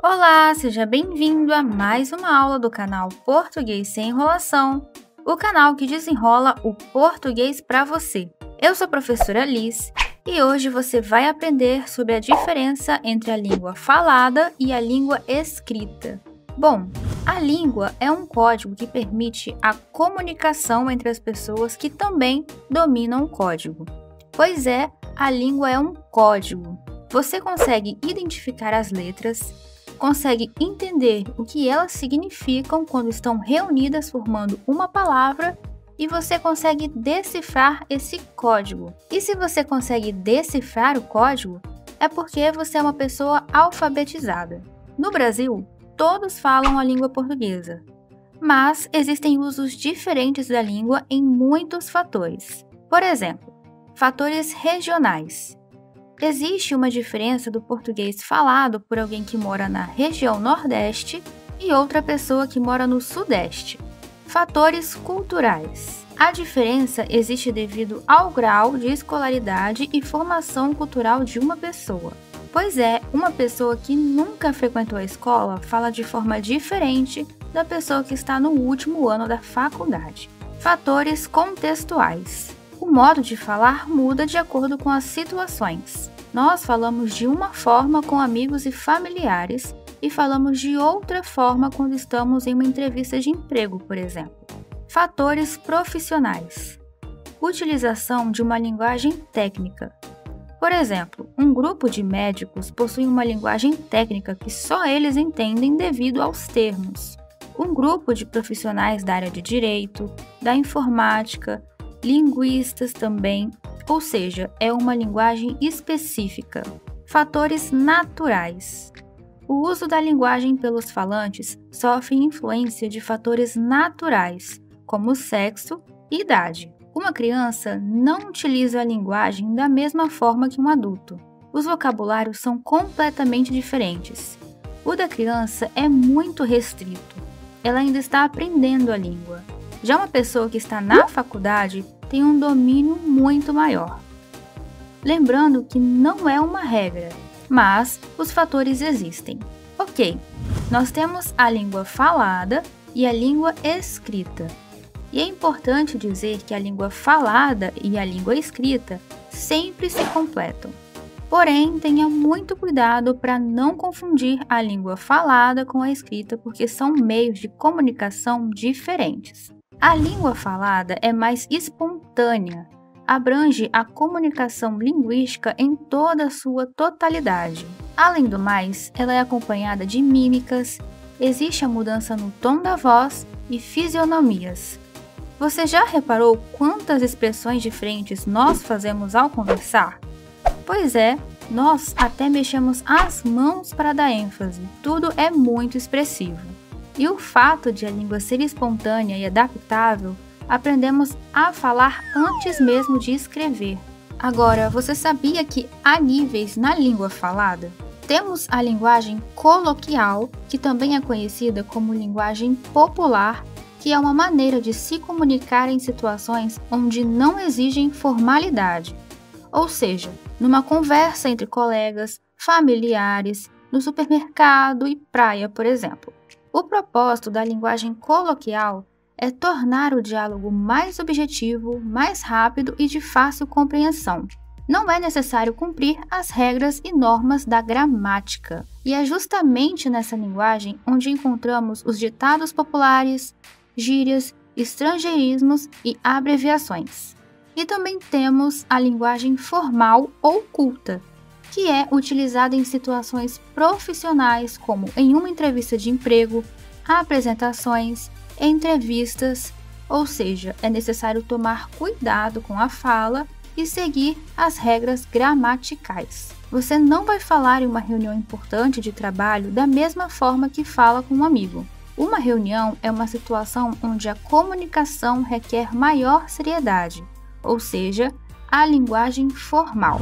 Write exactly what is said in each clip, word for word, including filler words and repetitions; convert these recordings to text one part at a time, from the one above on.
Olá, seja bem-vindo a mais uma aula do canal Português Sem Enrolação, o canal que desenrola o português para você. Eu sou a professora Lis e hoje você vai aprender sobre a diferença entre a língua falada e a língua escrita. Bom, a língua é um código que permite a comunicação entre as pessoas que também dominam o código. Pois é, a língua é um código. Você consegue identificar as letras, consegue entender o que elas significam quando estão reunidas formando uma palavra e você consegue decifrar esse código. E se você consegue decifrar o código, é porque você é uma pessoa alfabetizada. No Brasil, todos falam a língua portuguesa, mas existem usos diferentes da língua em muitos fatores. Por exemplo, fatores regionais. Existe uma diferença do português falado por alguém que mora na região Nordeste e outra pessoa que mora no Sudeste. Fatores culturais. A diferença existe devido ao grau de escolaridade e formação cultural de uma pessoa. Pois é, uma pessoa que nunca frequentou a escola fala de forma diferente da pessoa que está no último ano da faculdade. Fatores contextuais. O modo de falar muda de acordo com as situações. Nós falamos de uma forma com amigos e familiares e falamos de outra forma quando estamos em uma entrevista de emprego, por exemplo. Fatores profissionais. Utilização de uma linguagem técnica. Por exemplo, um grupo de médicos possui uma linguagem técnica que só eles entendem devido aos termos. Um grupo de profissionais da área de direito, da informática, linguistas também, ou seja, é uma linguagem específica. Fatores naturais. O uso da linguagem pelos falantes sofre influência de fatores naturais, como sexo e idade. Uma criança não utiliza a linguagem da mesma forma que um adulto. Os vocabulários são completamente diferentes. O da criança é muito restrito. Ela ainda está aprendendo a língua. Já uma pessoa que está na faculdade tem um domínio muito maior. Lembrando que não é uma regra, mas os fatores existem. Ok, nós temos a língua falada e a língua escrita. E é importante dizer que a língua falada e a língua escrita sempre se completam. Porém, tenha muito cuidado para não confundir a língua falada com a escrita, porque são meios de comunicação diferentes. A língua falada é mais espontânea, abrange a comunicação linguística em toda a sua totalidade. Além do mais, ela é acompanhada de mímicas, existe a mudança no tom da voz e fisionomias. Você já reparou quantas expressões diferentes nós fazemos ao conversar? Pois é, nós até mexemos as mãos para dar ênfase, tudo é muito expressivo. E o fato de a língua ser espontânea e adaptável, aprendemos a falar antes mesmo de escrever. Agora, você sabia que há níveis na língua falada? Temos a linguagem coloquial, que também é conhecida como linguagem popular, que é uma maneira de se comunicar em situações onde não exigem formalidade. Ou seja, numa conversa entre colegas, familiares, no supermercado e praia, por exemplo. O propósito da linguagem coloquial é tornar o diálogo mais objetivo, mais rápido e de fácil compreensão. Não é necessário cumprir as regras e normas da gramática. E é justamente nessa linguagem onde encontramos os ditados populares, gírias, estrangeirismos e abreviações. E também temos a linguagem formal ou culta, que é utilizada em situações profissionais como em uma entrevista de emprego, apresentações, entrevistas, ou seja, é necessário tomar cuidado com a fala e seguir as regras gramaticais. Você não vai falar em uma reunião importante de trabalho da mesma forma que fala com um amigo. Uma reunião é uma situação onde a comunicação requer maior seriedade, ou seja, a linguagem formal.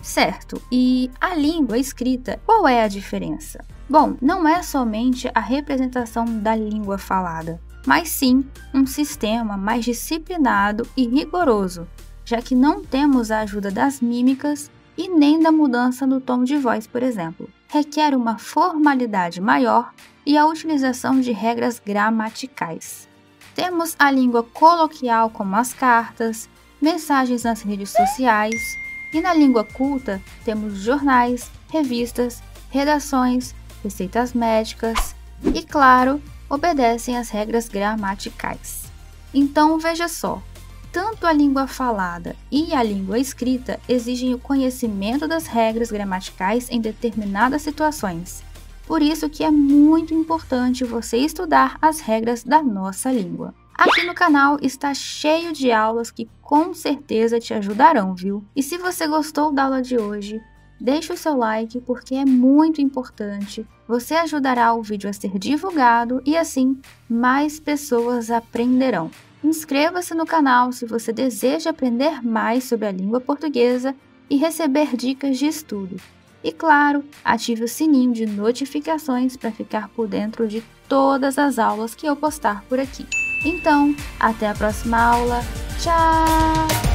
Certo, e a língua escrita, qual é a diferença? Bom, não é somente a representação da língua falada, mas sim um sistema mais disciplinado e rigoroso, já que não temos a ajuda das mímicas e nem da mudança no tom de voz, por exemplo. Requer uma formalidade maior e a utilização de regras gramaticais. Temos a língua coloquial, como as cartas, mensagens nas redes sociais, e na língua culta temos jornais, revistas, redações, receitas médicas e, claro, obedecem às regras gramaticais. Então veja só, tanto a língua falada e a língua escrita exigem o conhecimento das regras gramaticais em determinadas situações. Por isso que é muito importante você estudar as regras da nossa língua. Aqui no canal está cheio de aulas que com certeza te ajudarão, viu? E se você gostou da aula de hoje, deixe o seu like porque é muito importante. Você ajudará o vídeo a ser divulgado e assim mais pessoas aprenderão. Inscreva-se no canal se você deseja aprender mais sobre a língua portuguesa e receber dicas de estudo. E claro, ative o sininho de notificações para ficar por dentro de todas as aulas que eu postar por aqui. Então, até a próxima aula. Tchau!